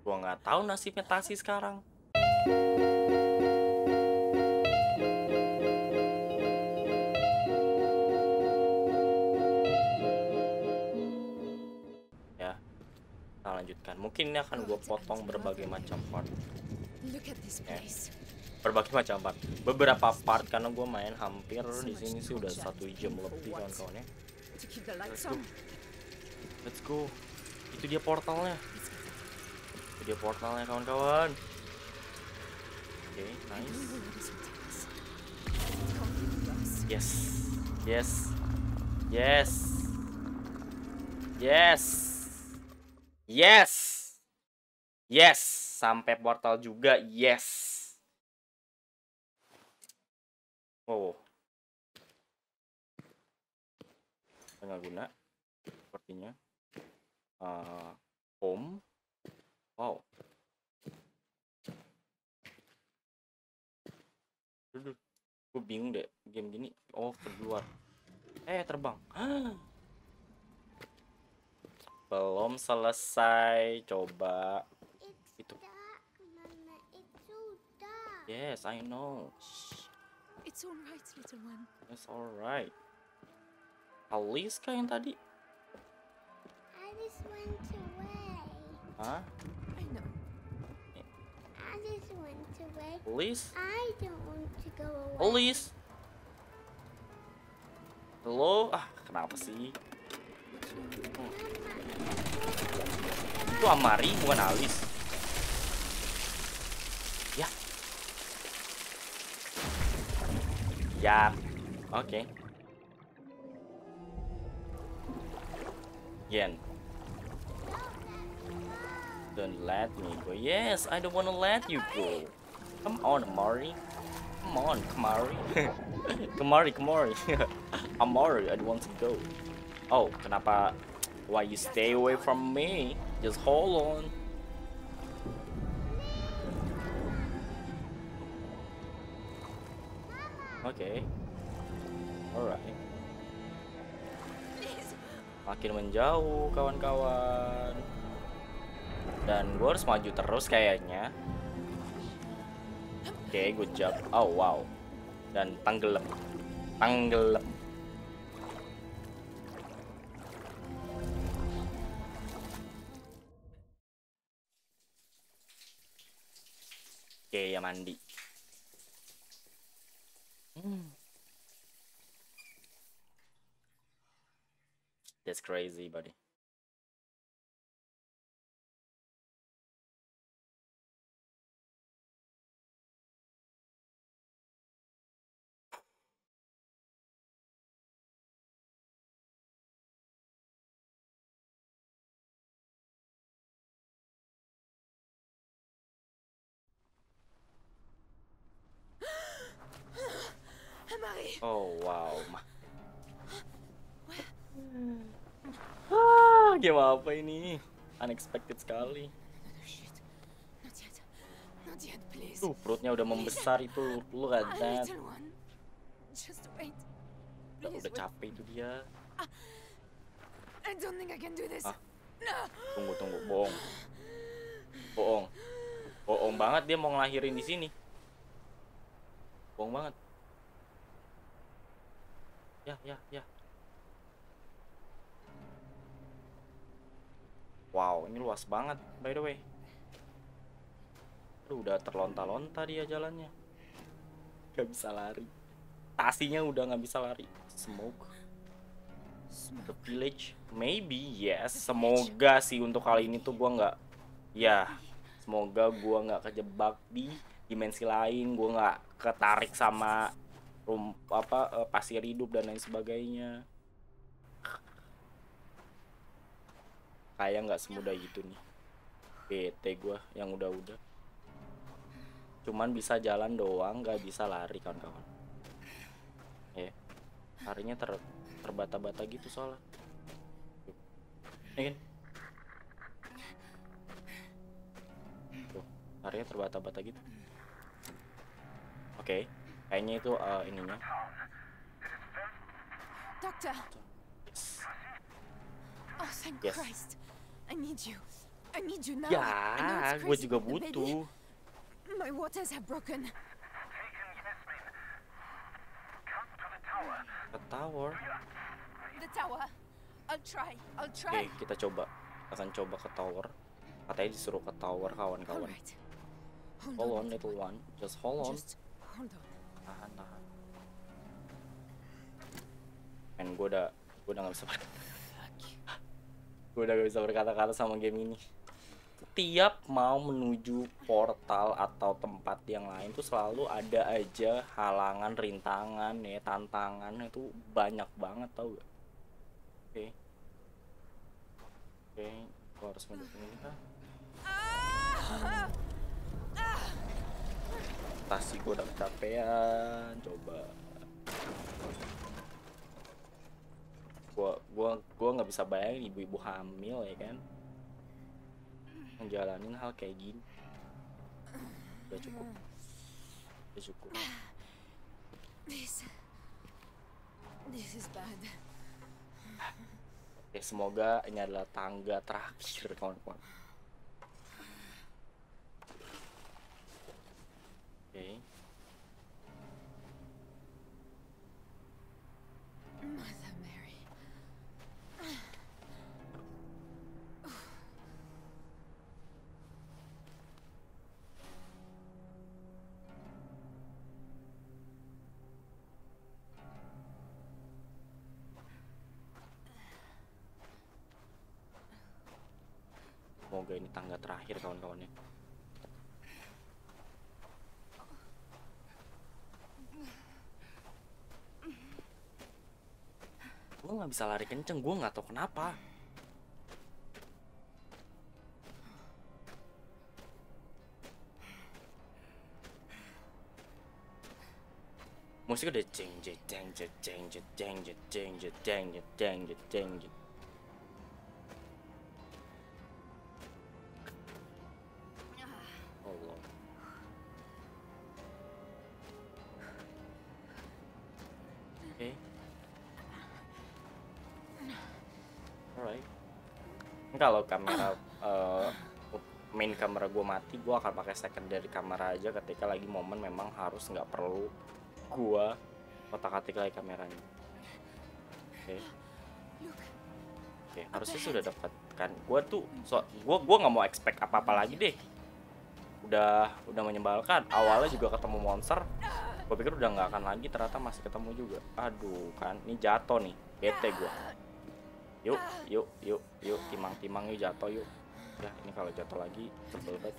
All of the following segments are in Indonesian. Gua nggak tahu nasibnya Tasi sekarang. Ya, kita lanjutkan. Mungkin ini akan gua potong berbagai macam part. Beberapa part karena gue main hampir di sini sih udah 1 jam lebih kawan-kawannya. Let's go. Itu dia portalnya. Kawan-kawan. Oke, nice. Yes. Yes. Yes. Yes. Yes. Yes, sampai portal juga. Yes. Wow. Nggak guna sepertinya. Home. Wow. Duduk. Gue bingung deh game gini. Oh, keluar. Terbang. Belum selesai. Coba itu. Yes, I know. It's alright, little one. It's alright. Alice kah yang tadi? Alice went away. Hah? I know. Alice went away. Alice? I don't want to go away. Alice? Hello? Kenapa sih? Itu Amari bukan Alice. Ya. Ya, oke. Yen, don't let me go. Yes, I don't wanna let you go. Come on, Amari. Come on, Kamari. Kamari. Amari, I don't want to go. Oh, kenapa? Why you stay away from me? Just hold on. Oke, alright. Makin menjauh kawan-kawan. Dan gue harus maju terus kayaknya. Oke, good job. Oh wow. Dan tenggelam. Oke, ya mandi. That's crazy, buddy. Oh wow. Game apa ini? Unexpected sekali. Tuh, perutnya udah membesar itu. Lu kan? Udah capek itu dia. Tunggu. Bohong. Bohong banget dia mau ngelahirin di sini. Bohong banget. Ya. Wow, ini luas banget, by the way. Aduh, udah terlonta-lonta dia jalannya. Gak bisa lari. Tasinya udah gak bisa lari. Smoke. The village. Maybe, yes. Semoga sih untuk kali ini tuh gua gak... Ya, semoga gua gak kejebak di dimensi lain. Gua gak ketarik sama... pasir hidup dan lain sebagainya. Kayak nggak semudah gitu nih. Bete gue yang udah-udah. Cuman bisa jalan doang, nggak bisa lari kawan-kawan. Ya, larinya terbata-bata gitu soalnya. Ini kan? Tuh, larinya terbata-bata gitu. Oke. Kayaknya itu ininya. Dokter. Yes. Oh, thank Christ. I need you. Ya, gue juga butuh. Oke, kita coba. Akan coba ke tower. Katanya disuruh ke tower, kawan-kawan. Hold on, little one. Just hold on. Tahan. Men, gue udah gak bisa berkata-kata sama game ini. Tiap mau menuju portal atau tempat yang lain tuh selalu ada aja halangan, rintangan, ya tantangan itu banyak banget, tau gak? Oke, gue harus mendukung ini kan? Tasi gue udah kecapean, coba. Gua nggak bisa bayangin ibu-ibu hamil ya kan menjalanin hal kayak gini. Udah cukup. This is bad. Oke, semoga ini adalah tangga terakhir, kawan-kawan. Oke. Semoga ini tangga terakhir, kawan-kawannya. Gue nggak bisa lari kenceng, gue nggak tahu kenapa. Musik udah jeng. Kalau kamera main kamera gue mati, gue akan pakai secondary kamera aja ketika lagi momen memang harus, nggak perlu gue otak-atik lagi kameranya. Oke, harusnya sudah dapat kan. Gue tuh gue nggak mau expect apa-apa lagi deh. Udah menyebalkan. Awalnya juga ketemu monster, gue pikir udah nggak akan lagi, ternyata masih ketemu juga. Aduh kan, ini jatuh nih, bete gue. Yuk, timang-timang yuk, jatuh yuk. Ya, ini kalau jatuh lagi sebel banget.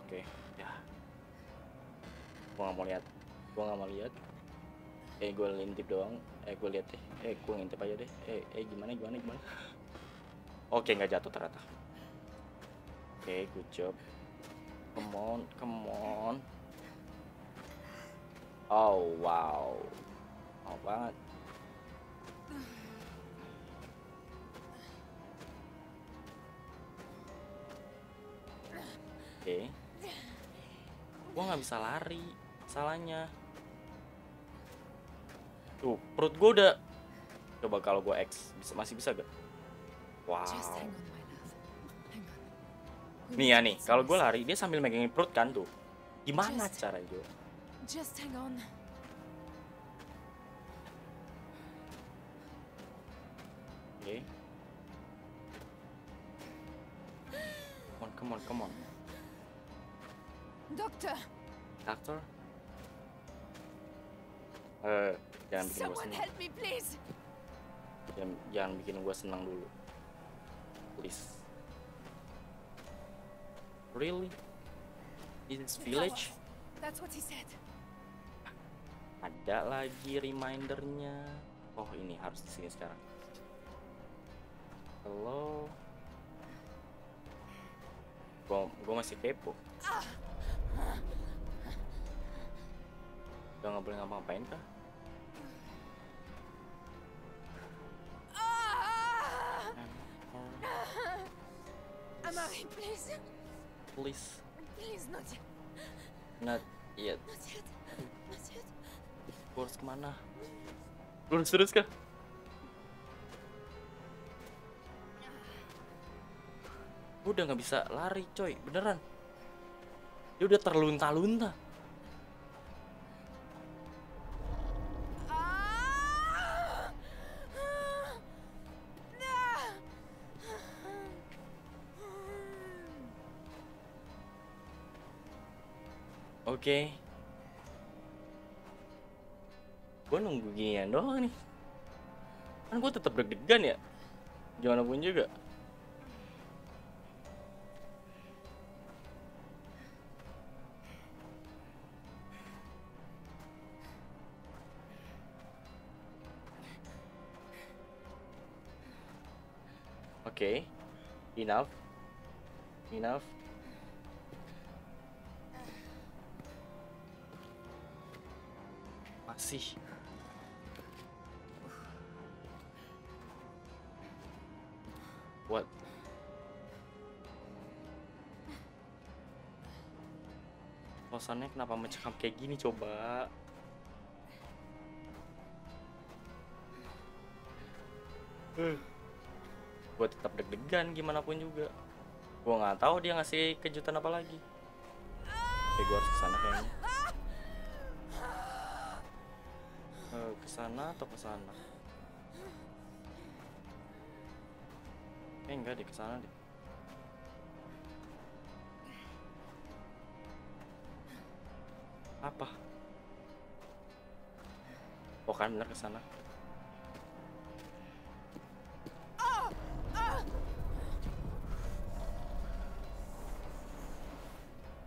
Oke, ya. Gua nggak mau lihat. Gua ngintip doang. Gua lihat deh. Gua ngintip aja deh. Gimana? Oke, nggak jatuh ternyata. Oke, good job. Come on. Oh wow, mau banget. Oke, gua nggak bisa lari, salahnya. Tuh perut gua udah. Coba kalau gua X, masih bisa gak? Wow. Nih ya nih, kalau gua lari dia sambil megangin perut kan tuh. Gimana caranya gua? Just hang on. Okay. Come on. Doctor. Jangan bikin gue senang dulu. Please. Really? In this village? That's what he said. Ada lagi remindernya. Oh, ini harus di sini sekarang. Hello. Gue masih kepo. Udah nggak boleh ngapa-ngapain kah? Please not yet. Gue harus kemana? Lurus terus kah? Gue udah gak bisa lari coy, beneran. Dia udah terlunta-lunta. Oke, gue nunggu ginian doang nih. Kan gue tetap deg-degan ya, gimana pun juga. Oke, enough. Masih. What? Kosannya kenapa mencekam kayak gini coba? Gue tetap deg-degan gimana pun juga. Gue nggak tahu dia ngasih kejutan apa lagi. Oke, gue harus kesana kayaknya. Kesana atau kesana? Enggak deh, kesana deh. Apa? Oh kan bener kesana.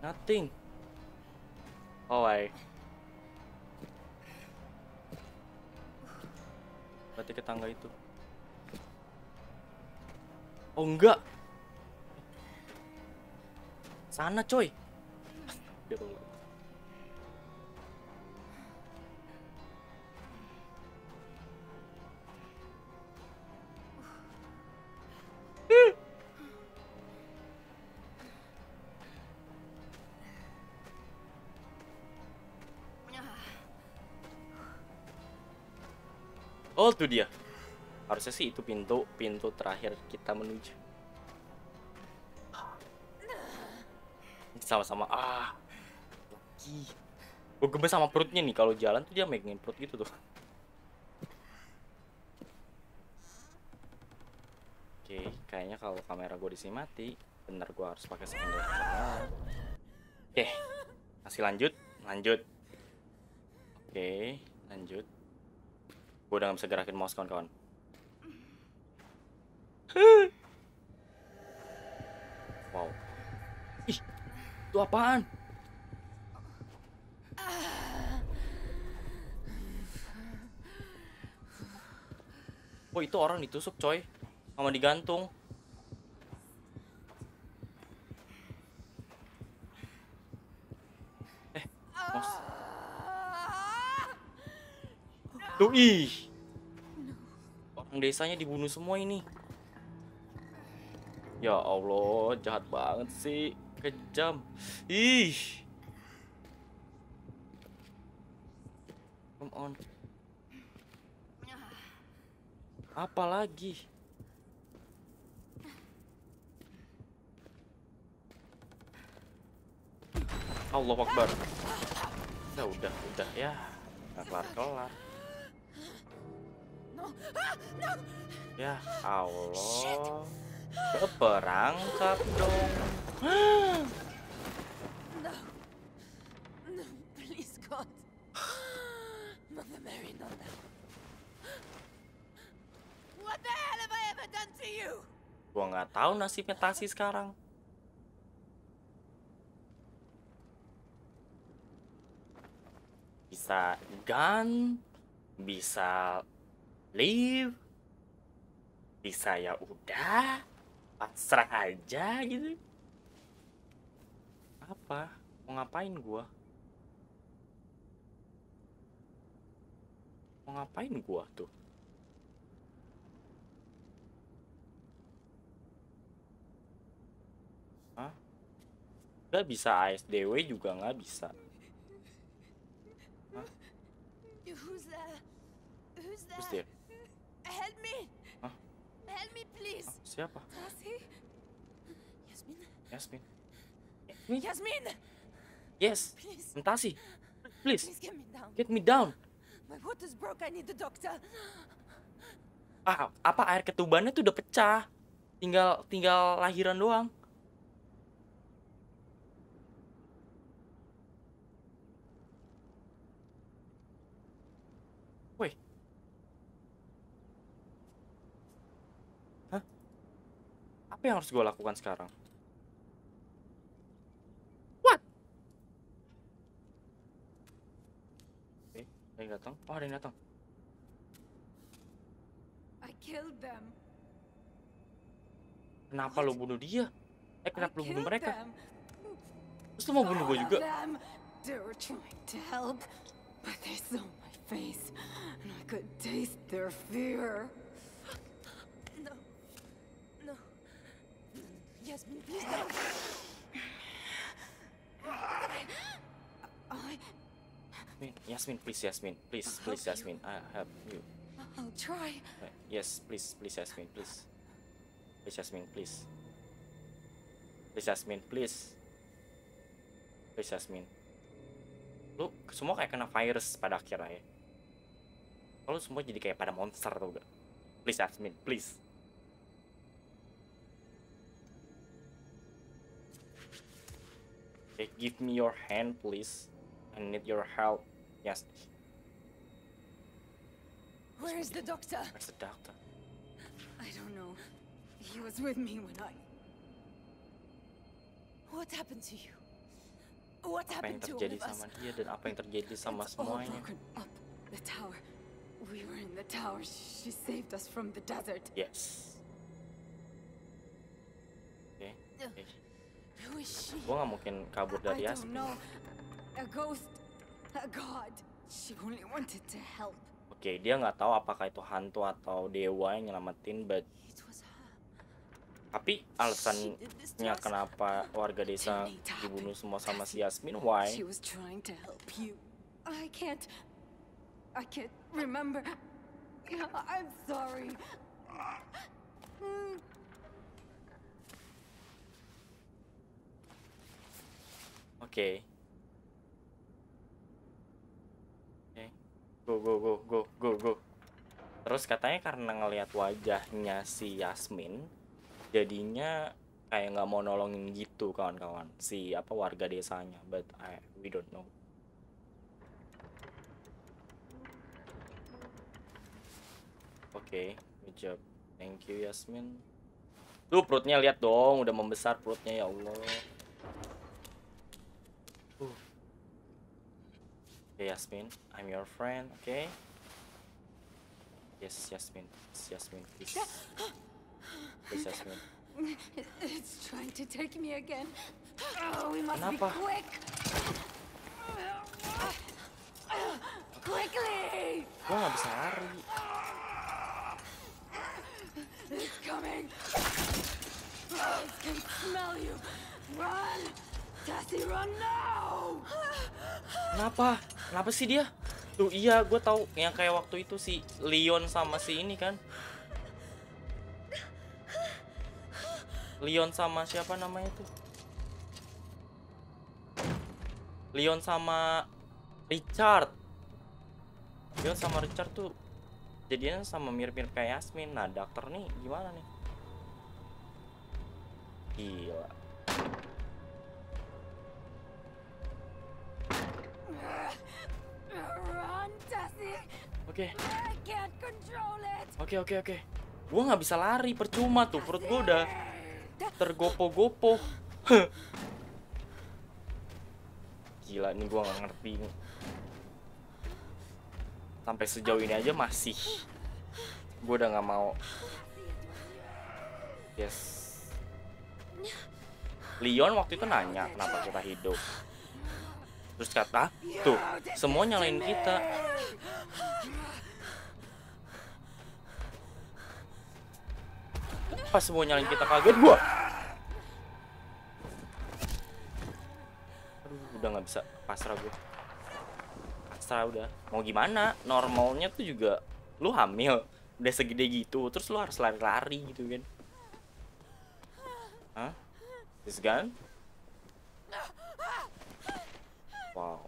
Nothing. Oh, I. Berarti ke tangga itu. Oh, enggak. Sana, coy. Dia tunggu. Oh, tuh dia. Harusnya sih itu pintu terakhir kita menuju. Sama-sama. Lagi. Gue gemes sama perutnya nih. Kalau jalan tuh dia megangin perut gitu tuh. Oke, kayaknya kalau kamera gue di sini mati, bener gue harus pakai sender. Oke, masih lanjut. Oke, lanjut. Gue udah gak bisa gerakin mouse kawan-kawan. Wow. Ih, itu apaan? Oh, itu orang ditusuk coy, sama digantung. Mouse. Tuh, ih, orang desanya dibunuh semua ini. Ya Allah, jahat banget sih, kejam. Ih, come on. Apa lagi? Allahu Akbar. Nah, udah ya, nggak kelar. Ya Allah, keperangkap dong. No, please God, Mother Mary, not that. What the hell have I ever done to you? Gua nggak tahu nasibnya Tasi sekarang. Bisa gun, bisa leave, bisa ya udah pasrah aja gitu. Apa mau ngapain gua? Tuh nggak bisa, ASDW juga nggak bisa. Who's there? Help me. Help me please. Siapa? Tasi? Yasmin. Yasmin. Yes. Tasi, please. Get me down. My water's broke. I need the doctor. Ah, apa air ketubannya tuh udah pecah. Tinggal lahiran doang. Yang harus gue lakukan sekarang? What? Oke, ada yang datang. Oh, ada yang datang. I killed them. Kenapa lo bunuh dia? Kenapa lo bunuh mereka? Terus lo mau bunuh gue juga? They were trying to help, but they saw my face and I could taste their fear. Yasmin, please don't. Yasmin, please, Yasmin, please, please, Yasmin. I help you. I'll try. Yes, please, please, Yasmin, please. Please, Yasmin, please. Please, Yasmin, please. Please, Yasmin. Lu semua kayak kena virus pada akhirnya ya. Kalau semua jadi kayak pada monster tau gak? Please, Yasmin, please. Okay, give me your hand, please. I need your help. Yes. Where is the doctor? Where's the doctor? I don't know. He was with me when I... What happened to you? What happened to all of us? Apa yang terjadi sama dia dan apa yang terjadi sama semuanya? The tower. We were in the tower. She saved us from the desert. Yes. Okay. Okay. Gua nggak mungkin kabur dari Yasmin. Oke, dia nggak tahu apakah itu hantu atau dewa yang nyelamatin, but... Tapi alasannya kenapa warga desa dibunuh semua sama si Yasmin? Why? I can't remember. I'm sorry. Oke. Okay. Go. Terus katanya karena ngelihat wajahnya si Yasmin, jadinya kayak nggak mau nolongin gitu kawan-kawan. Si apa warga desanya, but we don't know. Oke, good job. Thank you Yasmin. Tuh perutnya lihat dong, udah membesar perutnya ya Allah. Okay, Yasmin, I'm your friend, okay? Yes, Yasmin. Yes, Yasmin, please. Please, Yasmin. It's trying to take me again. Oh, we must be quick. Quickly! Gua nggak bisa lari. It's coming. I can smell you. Run! Tasi, run now! Kenapa sih dia? Tuh iya, gue tahu yang kayak waktu itu si Leon sama si ini kan. Leon sama siapa namanya tuh? Leon sama Richard. Leon sama Richard tuh jadinya sama mirip-mirip kayak Yasmin. Nah, dokter nih gimana nih? Gila. Oke. Gue nggak bisa lari, percuma tuh. Perut gue udah tergopo-gopo. Gila, ini gue nggak ngerti. Sampai sejauh ini aja masih. Gue udah nggak mau. Yes. Leon waktu itu nanya kenapa kita hidup. Terus kata, tuh, semua nyalain kita. Pas semua nyalain kita kaget gua. Aduh, udah nggak bisa, pasrah gua. Pasrah udah. Mau gimana? Normalnya tuh juga lu hamil, udah segede gitu, terus lu harus lari-lari gitu kan. Hah? This gun? Wow.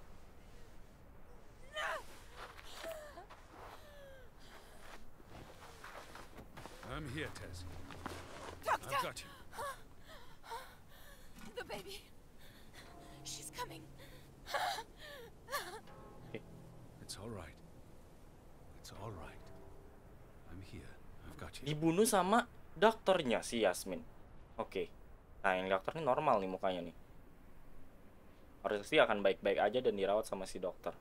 I'm here, Tess. Doctor. I've got you. The baby. She's coming. It's all right. It's all right. I'm here. I've got you. Dibunuh sama dokternya si Yasmin. Oke. Nah, yang dokternya normal nih mukanya nih. Harusnya sih akan baik-baik aja dan dirawat sama si dokter.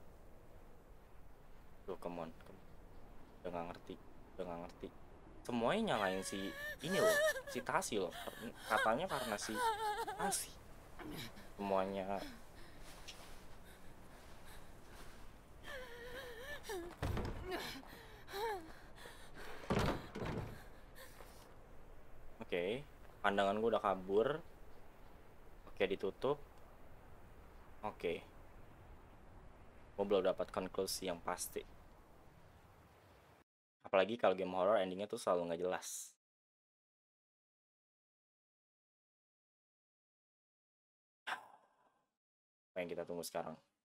Loh, come on. Udah gak ngerti. Udah gak ngerti. Semuanya nyalain si ini loh, si Tasi loh. Katanya karena si Tasi semuanya. Oke, pandangan gue udah kabur. Oke, ditutup. Oke, gue belum dapat konklusi yang pasti. Apalagi kalau game horror endingnya tuh selalu nggak jelas. Apa yang kita tunggu sekarang?